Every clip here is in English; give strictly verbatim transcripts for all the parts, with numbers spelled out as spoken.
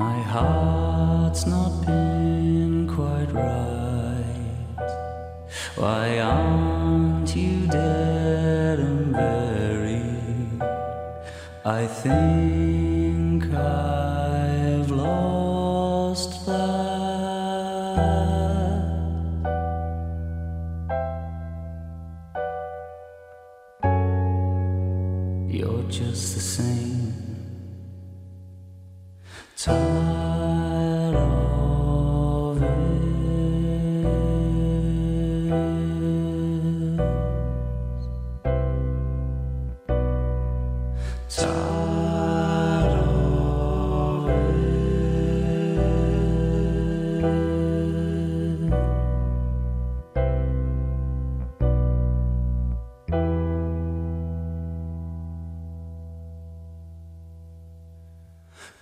My heart's not been quite right. Why aren't you dead and buried? I think I've lost that. You're just the same, tired of it, tired of it.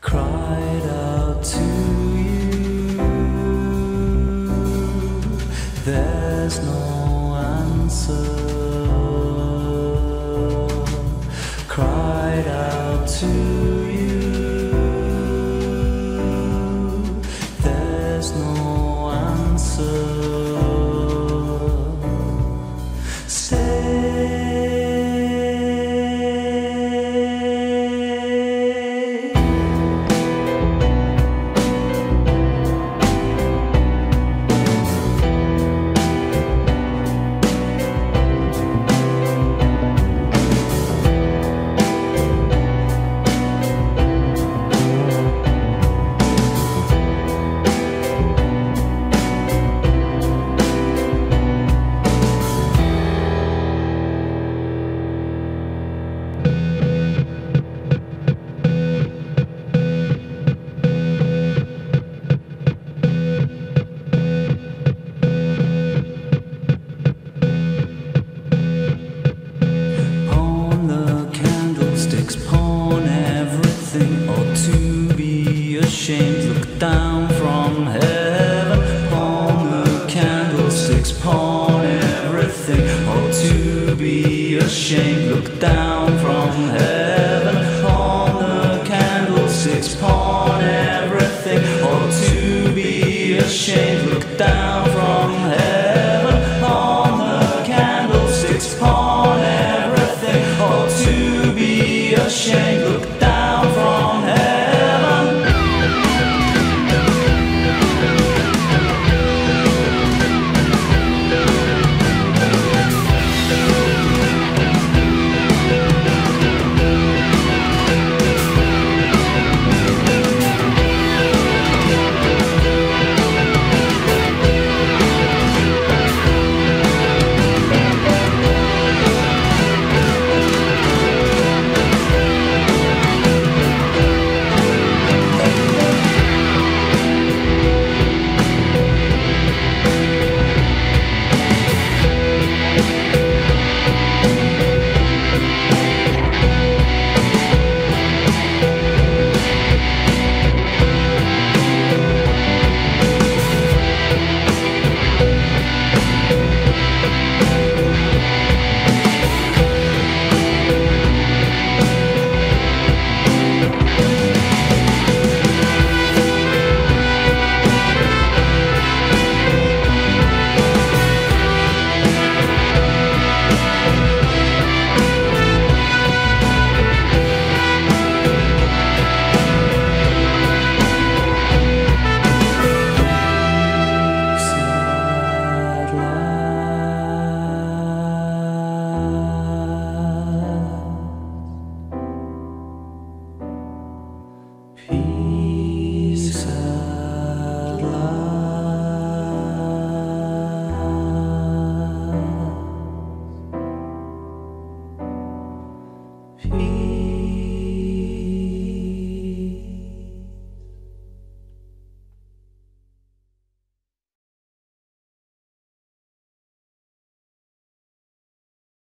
Cried out to you, there's no answer. Cried out to you, there's no answer. Stay. Look down from heaven, pawn the candlesticks, pawn everything. Oh, to be ashamed. Look down from heaven, pawn the candlesticks, pawn everything. Oh, to be ashamed. Look down from heaven, pawn the candlesticks, pawn everything. Oh, to be ashamed. Look down. Peace.